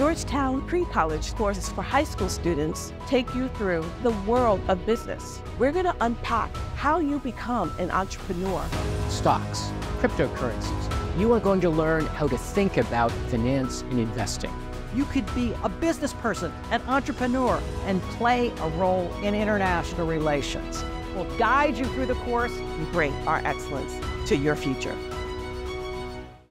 Georgetown pre-college courses for high school students take you through the world of business. We're going to unpack how you become an entrepreneur. Stocks, cryptocurrencies. You are going to learn how to think about finance and investing. You could be a business person, an entrepreneur, and play a role in international relations. We'll guide you through the course and bring our excellence to your future.